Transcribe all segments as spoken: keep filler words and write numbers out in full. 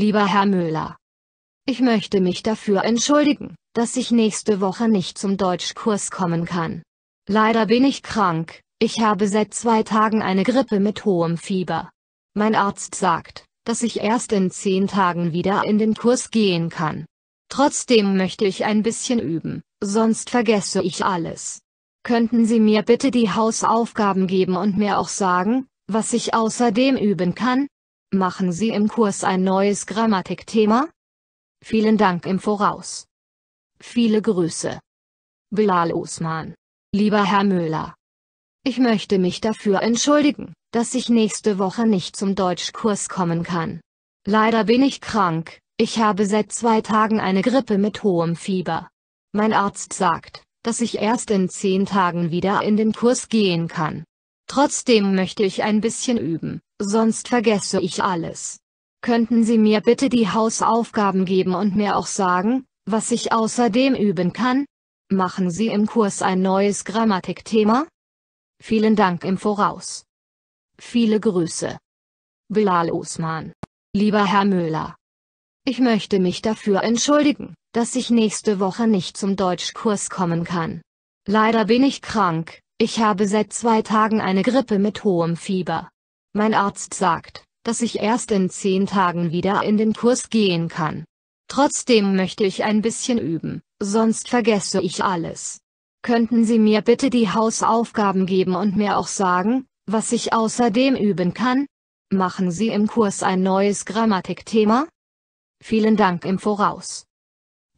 Lieber Herr Müller, ich möchte mich dafür entschuldigen, dass ich nächste Woche nicht zum Deutschkurs kommen kann. Leider bin ich krank, ich habe seit zwei Tagen eine Grippe mit hohem Fieber. Mein Arzt sagt, dass ich erst in zehn Tagen wieder in den Kurs gehen kann. Trotzdem möchte ich ein bisschen üben, sonst vergesse ich alles. Könnten Sie mir bitte die Hausaufgaben geben und mir auch sagen, was ich außerdem üben kann? Machen Sie im Kurs ein neues Grammatikthema? Vielen Dank im Voraus. Viele Grüße. Bilal Usman. Lieber Herr Müller, ich möchte mich dafür entschuldigen, dass ich nächste Woche nicht zum Deutschkurs kommen kann. Leider bin ich krank, ich habe seit zwei Tagen eine Grippe mit hohem Fieber. Mein Arzt sagt, dass ich erst in zehn Tagen wieder in den Kurs gehen kann. Trotzdem möchte ich ein bisschen üben, sonst vergesse ich alles. Könnten Sie mir bitte die Hausaufgaben geben und mir auch sagen, was ich außerdem üben kann? Machen Sie im Kurs ein neues Grammatikthema? Vielen Dank im Voraus. Viele Grüße. Bilal Usman. Lieber Herr Müller, ich möchte mich dafür entschuldigen, dass ich nächste Woche nicht zum Deutschkurs kommen kann. Leider bin ich krank. Ich habe seit zwei Tagen eine Grippe mit hohem Fieber. Mein Arzt sagt, dass ich erst in zehn Tagen wieder in den Kurs gehen kann. Trotzdem möchte ich ein bisschen üben, sonst vergesse ich alles. Könnten Sie mir bitte die Hausaufgaben geben und mir auch sagen, was ich außerdem üben kann? Machen Sie im Kurs ein neues Grammatikthema? Vielen Dank im Voraus.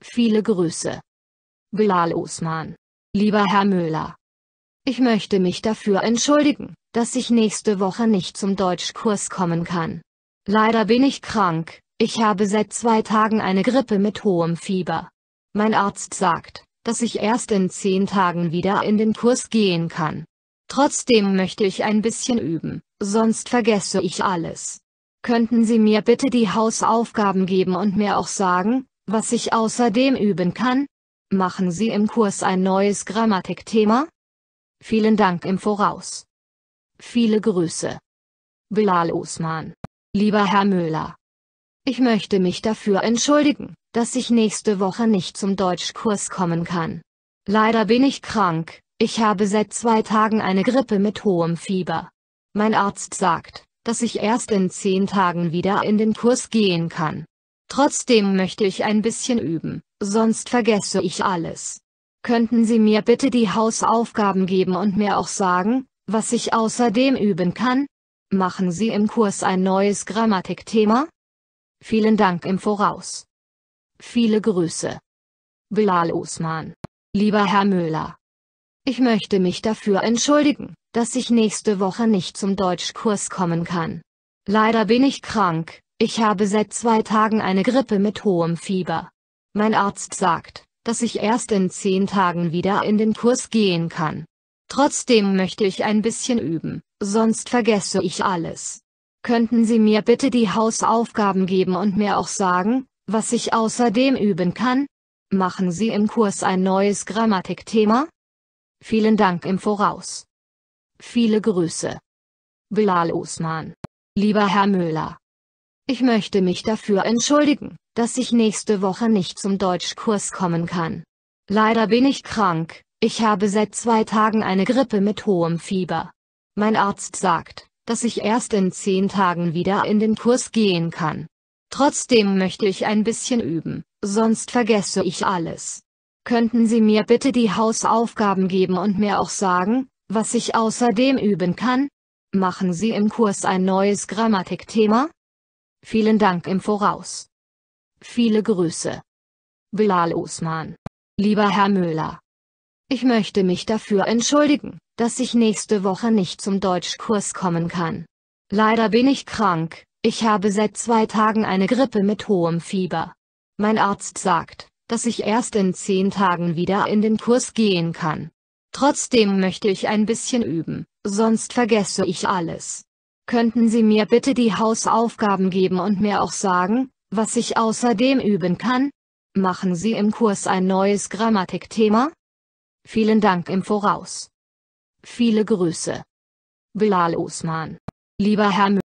Viele Grüße. Bilal Usman. Lieber Herr Müller, ich möchte mich dafür entschuldigen, dass ich nächste Woche nicht zum Deutschkurs kommen kann. Leider bin ich krank, ich habe seit zwei Tagen eine Grippe mit hohem Fieber. Mein Arzt sagt, dass ich erst in zehn Tagen wieder in den Kurs gehen kann. Trotzdem möchte ich ein bisschen üben, sonst vergesse ich alles. Könnten Sie mir bitte die Hausaufgaben geben und mir auch sagen, was ich außerdem üben kann? Machen Sie im Kurs ein neues Grammatikthema? Vielen Dank im Voraus. Viele Grüße. Bilal Usman. Lieber Herr Müller, ich möchte mich dafür entschuldigen, dass ich nächste Woche nicht zum Deutschkurs kommen kann. Leider bin ich krank, ich habe seit zwei Tagen eine Grippe mit hohem Fieber. Mein Arzt sagt, dass ich erst in zehn Tagen wieder in den Kurs gehen kann. Trotzdem möchte ich ein bisschen üben, sonst vergesse ich alles. Könnten Sie mir bitte die Hausaufgaben geben und mir auch sagen, was ich außerdem üben kann? Machen Sie im Kurs ein neues Grammatikthema? Vielen Dank im Voraus. Viele Grüße. Bilal Usman. Lieber Herr Müller, ich möchte mich dafür entschuldigen, dass ich nächste Woche nicht zum Deutschkurs kommen kann. Leider bin ich krank, ich habe seit zwei Tagen eine Grippe mit hohem Fieber. Mein Arzt sagt, dass ich erst in zehn Tagen wieder in den Kurs gehen kann. Trotzdem möchte ich ein bisschen üben, sonst vergesse ich alles. Könnten Sie mir bitte die Hausaufgaben geben und mir auch sagen, was ich außerdem üben kann? Machen Sie im Kurs ein neues Grammatikthema? Vielen Dank im Voraus. Viele Grüße. Bilal Usman. Lieber Herr Müller, ich möchte mich dafür entschuldigen, dass ich nächste Woche nicht zum Deutschkurs kommen kann. Leider bin ich krank, ich habe seit zwei Tagen eine Grippe mit hohem Fieber. Mein Arzt sagt, dass ich erst in zehn Tagen wieder in den Kurs gehen kann. Trotzdem möchte ich ein bisschen üben, sonst vergesse ich alles. Könnten Sie mir bitte die Hausaufgaben geben und mir auch sagen, was ich außerdem üben kann? Machen Sie im Kurs ein neues Grammatikthema? Vielen Dank im Voraus. Viele Grüße. Bilal Usman. Lieber Herr Müller, ich möchte mich dafür entschuldigen, dass ich nächste Woche nicht zum Deutschkurs kommen kann. Leider bin ich krank, ich habe seit zwei Tagen eine Grippe mit hohem Fieber. Mein Arzt sagt, dass ich erst in zehn Tagen wieder in den Kurs gehen kann. Trotzdem möchte ich ein bisschen üben, sonst vergesse ich alles. Könnten Sie mir bitte die Hausaufgaben geben und mir auch sagen, was ich außerdem üben kann? Machen Sie im Kurs ein neues Grammatikthema? Vielen Dank im Voraus. Viele Grüße. Bilal Usman. Lieber Herr Müller.